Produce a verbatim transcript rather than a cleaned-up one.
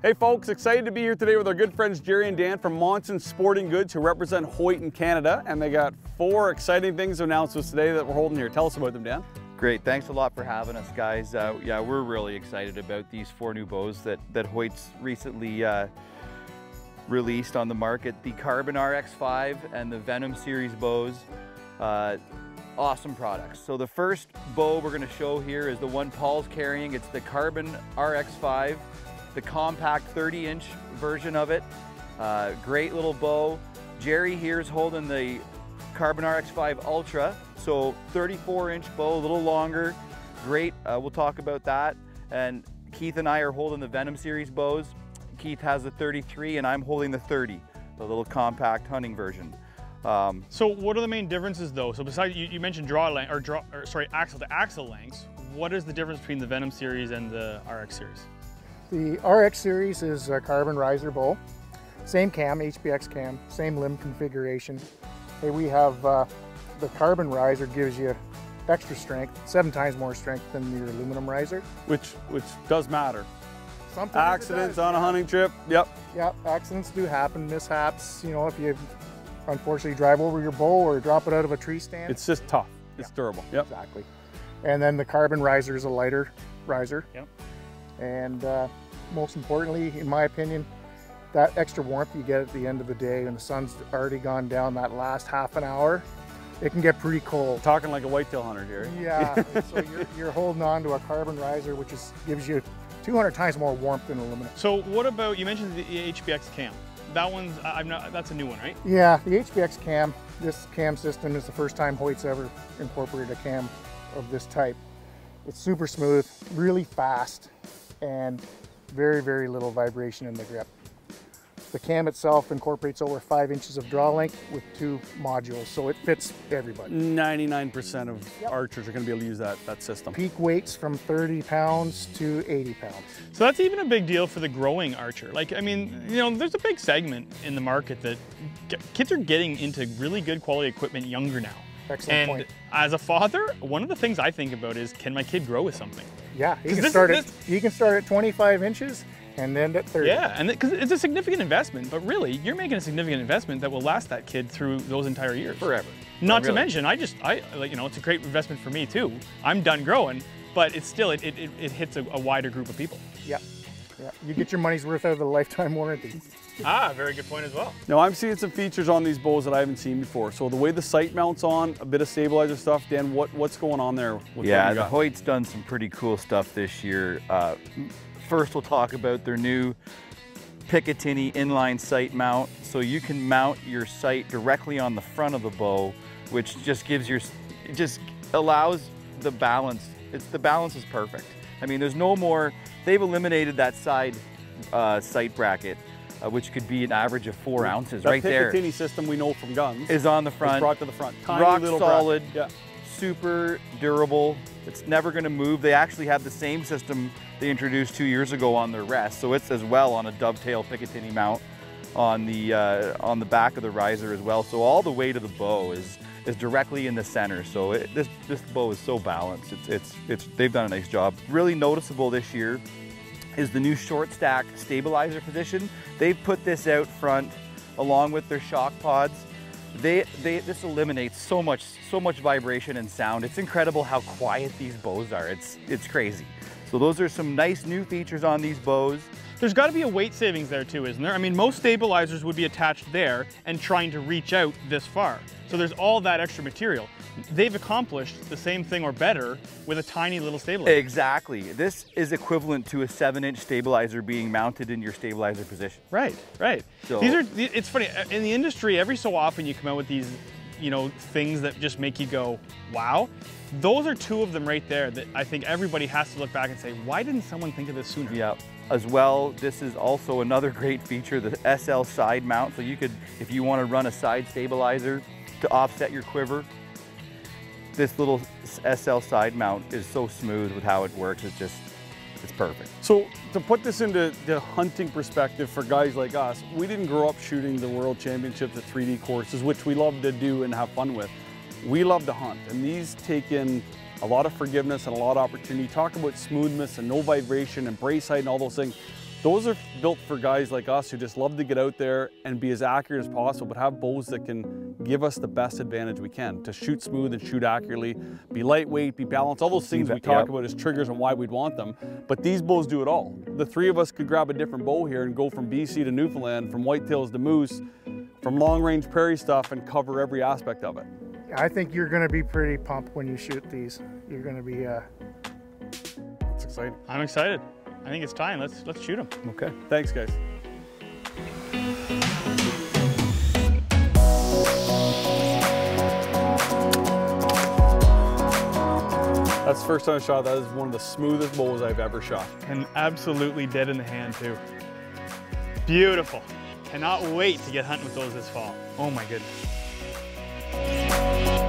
Hey folks, excited to be here today with our good friends Jerry and Dan from Monson Sporting Goods, who represent Hoyt in Canada, and they got four exciting things to announce us today that we're holding here. Tell us about them, Dan. Great, thanks a lot for having us, guys. Uh, yeah, we're really excited about these four new bows that, that Hoyt's recently uh, released on the market. The Carbon R X five and the Venom Series bows. Uh, Awesome products. So the first bow we're going to show here is the one Paul's carrying. It's the Carbon R X five, the compact thirty inch version of it. Uh, great little bow. Jerry here is holding the Carbon R X five Ultra, so thirty-four inch bow, a little longer. Great, uh, we'll talk about that. And Keith and I are holding the Venom Series bows. Keith has the thirty-three and I'm holding the thirty, the little compact hunting version. Um, so what are the main differences though? So besides, you, you mentioned draw length, or draw, or sorry, axle to axle lengths, what is the difference between the Venom Series and the R X Series? The R X Series is a carbon riser bowl, same cam, H B X cam, same limb configuration. Hey, we have uh, the carbon riser gives you extra strength, seven times more strength than your aluminum riser. Which, which does matter. Sometimes accidents on a hunting trip, yep. Yep, accidents do happen, mishaps, you know, if you unfortunately drive over your bow or drop it out of a tree stand. It's just tough. It's yeah. durable. Yep. Exactly. And then the carbon riser is a lighter riser. Yep. And uh, most importantly, in my opinion, that extra warmth you get at the end of the day when the sun's already gone down that last half an hour, it can get pretty cold. Talking like a whitetail hunter here. Yeah. So you're, you're holding on to a carbon riser, which is, gives you two hundred times more warmth than aluminum. So what about, you mentioned the H B X cam. That one's, I'm not, that's a new one, right? Yeah, the H B X cam, this cam system is the first time Hoyt's ever incorporated a cam of this type. It's super smooth, really fast, and very, very little vibration in the grip. The cam itself incorporates over five inches of draw length with two modules, so it fits everybody. ninety-nine percent of yep. archers are going to be able to use that, that system. Peak weights from thirty pounds to eighty pounds. So that's even a big deal for the growing archer. Like, I mean, you know, there's a big segment in the market that kids are getting into really good quality equipment younger now. Excellent and point. As a father, one of the things I think about is, can my kid grow with something? Yeah, he can, this, start at, this... he can start at twenty-five inches. And then at thirty. Yeah, and because it's a significant investment, but really, you're making a significant investment that will last that kid through those entire years. Forever. Not to mention, I just, I like, you know, it's a great investment for me too. I'm done growing, but it's still, it, it, it hits a, a wider group of people. Yeah, yeah. You get your money's worth out of the lifetime warranty. Ah, very good point as well. Now, I'm seeing some features on these bows that I haven't seen before. So the way the sight mounts on, a bit of stabilizer stuff. Dan, what, what's going on there? With yeah, the Hoyt's done some pretty cool stuff this year. Uh, First, we'll talk about their new Picatinny inline sight mount. So you can mount your sight directly on the front of the bow, which just gives your, it just allows the balance. It's the balance is perfect. I mean, there's no more. They've eliminated that side uh, sight bracket, uh, which could be an average of four ounces that right there. The Picatinny system we know from guns is on the front. It's brought to the front. Tiny rock little solid. Yeah. Super durable. It's never going to move. They actually have the same system they introduced two years ago on their rest, so it's as well on a dovetail Picatinny mount on the uh, on the back of the riser as well. So all the weight of the bow is is directly in the center. So it, this this bow is so balanced. It's it's it's they've done a nice job. Really noticeable this year is the new short stack stabilizer position. They've put this out front along with their shock pods. They, they, this eliminates so much, so much vibration and sound. It's incredible how quiet these bows are. It's, it's crazy. So those are some nice new features on these bows. There's got to be a weight savings there too, isn't there? I mean, most stabilizers would be attached there and trying to reach out this far. So there's all that extra material. They've accomplished the same thing or better with a tiny little stabilizer. Exactly. This is equivalent to a seven inch stabilizer being mounted in your stabilizer position. Right, right. So, these are, it's funny, in the industry, every so often you come out with these, you know, things that just make you go, wow. Those are two of them right there that I think everybody has to look back and say, why didn't someone think of this sooner? Yeah. As well, this is also another great feature, the S L side mount. So you could, if you want to run a side stabilizer to offset your quiver, this little S L side mount is so smooth with how it works. It's just, it's perfect. So to put this into the hunting perspective for guys like us, we didn't grow up shooting the world championships at three D courses, which we love to do and have fun with. We love to hunt, and these take in a lot of forgiveness and a lot of opportunity. Talk about smoothness and no vibration and brace height and all those things. Those are built for guys like us who just love to get out there and be as accurate as possible, but have bows that can give us the best advantage we can to shoot smooth and shoot accurately, be lightweight, be balanced, all those things we talk yep. about as triggers and why we'd want them, but these bows do it all. The three of us could grab a different bow here and go from B C to Newfoundland, from whitetails to moose, from long-range prairie stuff, and cover every aspect of it. I think you're going to be pretty pumped when you shoot these. You're going to be, uh... That's exciting. I'm excited. I think it's time. Let's, let's shoot them. Okay. Thanks, guys. That's the first time I shot. That is one of the smoothest bows I've ever shot. And absolutely dead in the hand, too. Beautiful. Cannot wait to get hunting with those this fall. Oh, my goodness.